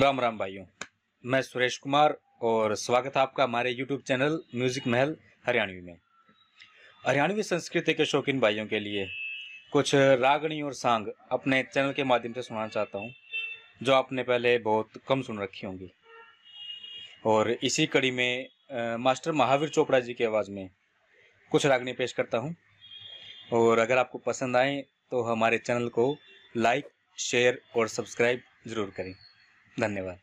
राम राम भाइयों, मैं सुरेश कुमार और स्वागत है आपका हमारे YouTube चैनल म्यूजिक महल हरियाणवी में। हरियाणवी संस्कृति के शौकीन भाइयों के लिए कुछ रागणी और सांग अपने चैनल के माध्यम से सुनाना चाहता हूँ, जो आपने पहले बहुत कम सुन रखी होंगी। और इसी कड़ी में मास्टर महावीर चोपड़ा जी की आवाज़ में कुछ रागणी पेश करता हूँ। और अगर आपको पसंद आए तो हमारे चैनल को लाइक, शेयर और सब्सक्राइब ज़रूर करें। धन्यवाद।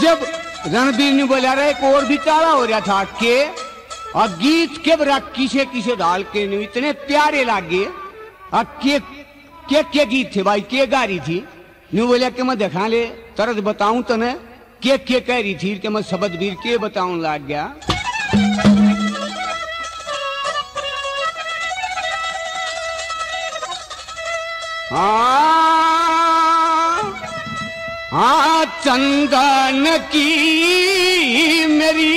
जब रणबीर ने बोला रहा, एक और भी तारा हो रहा था के और गीत के बरा किसे किसे डाल के नहीं इतने प्यारे लागे। और के गीत थे भाई, के गा रही थी। न्यू बोला कि मैं देखा ले तरत बताऊं तने के कह रही थी कि मैं शब्द वीर के बताऊं लाग गया। हाँ चंदन की मेरी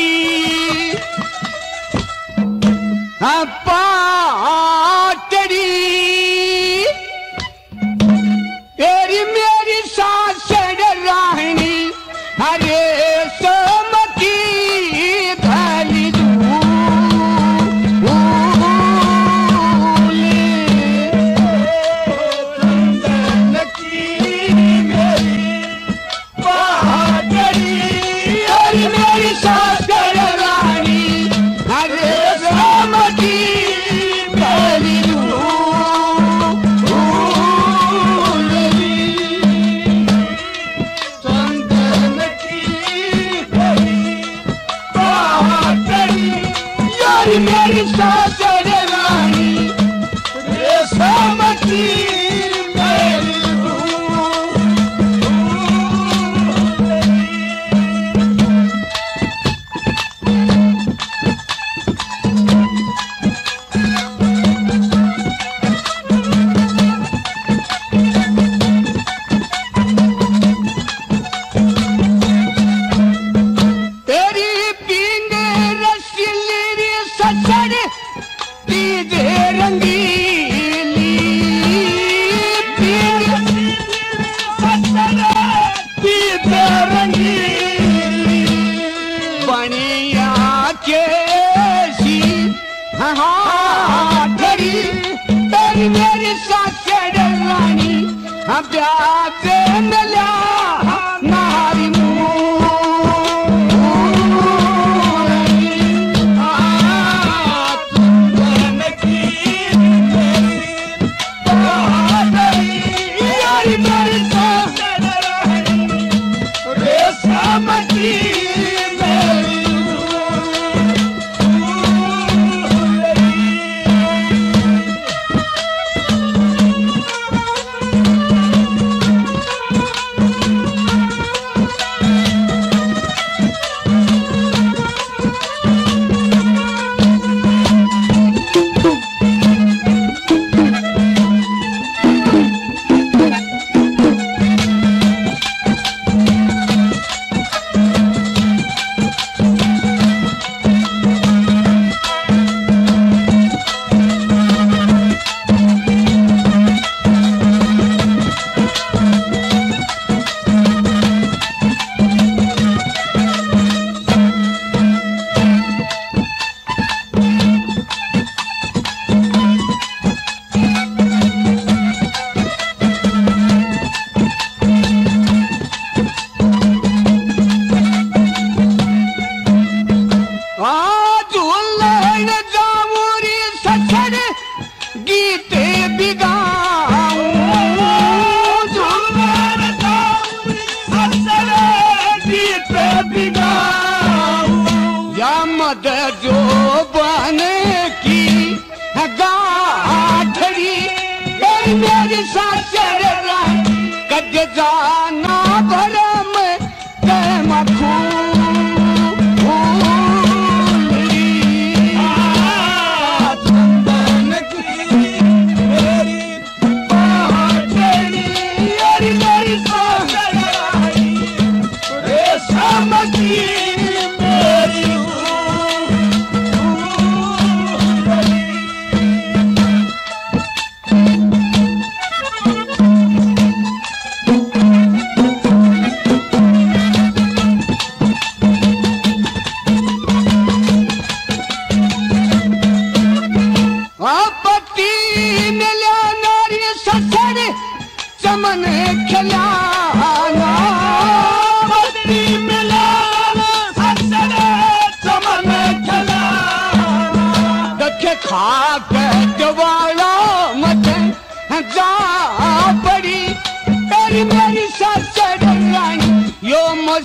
पाटड़ी तेरी मेरी सास रानी हरे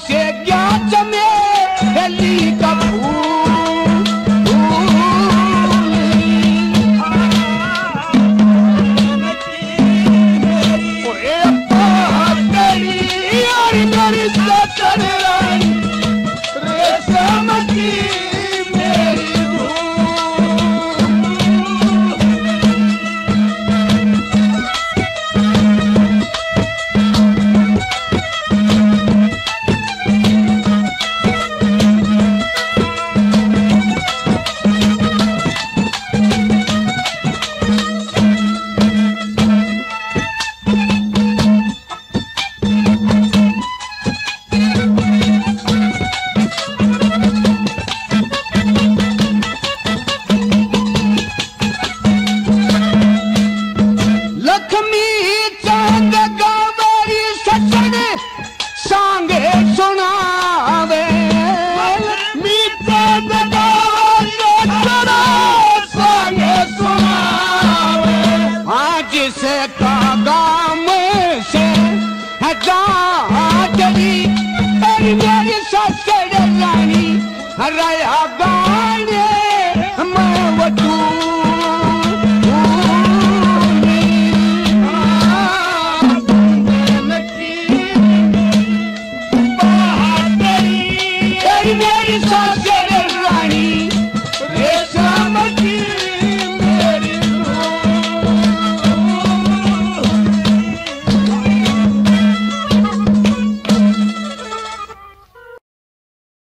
से क्या जमे हेली कब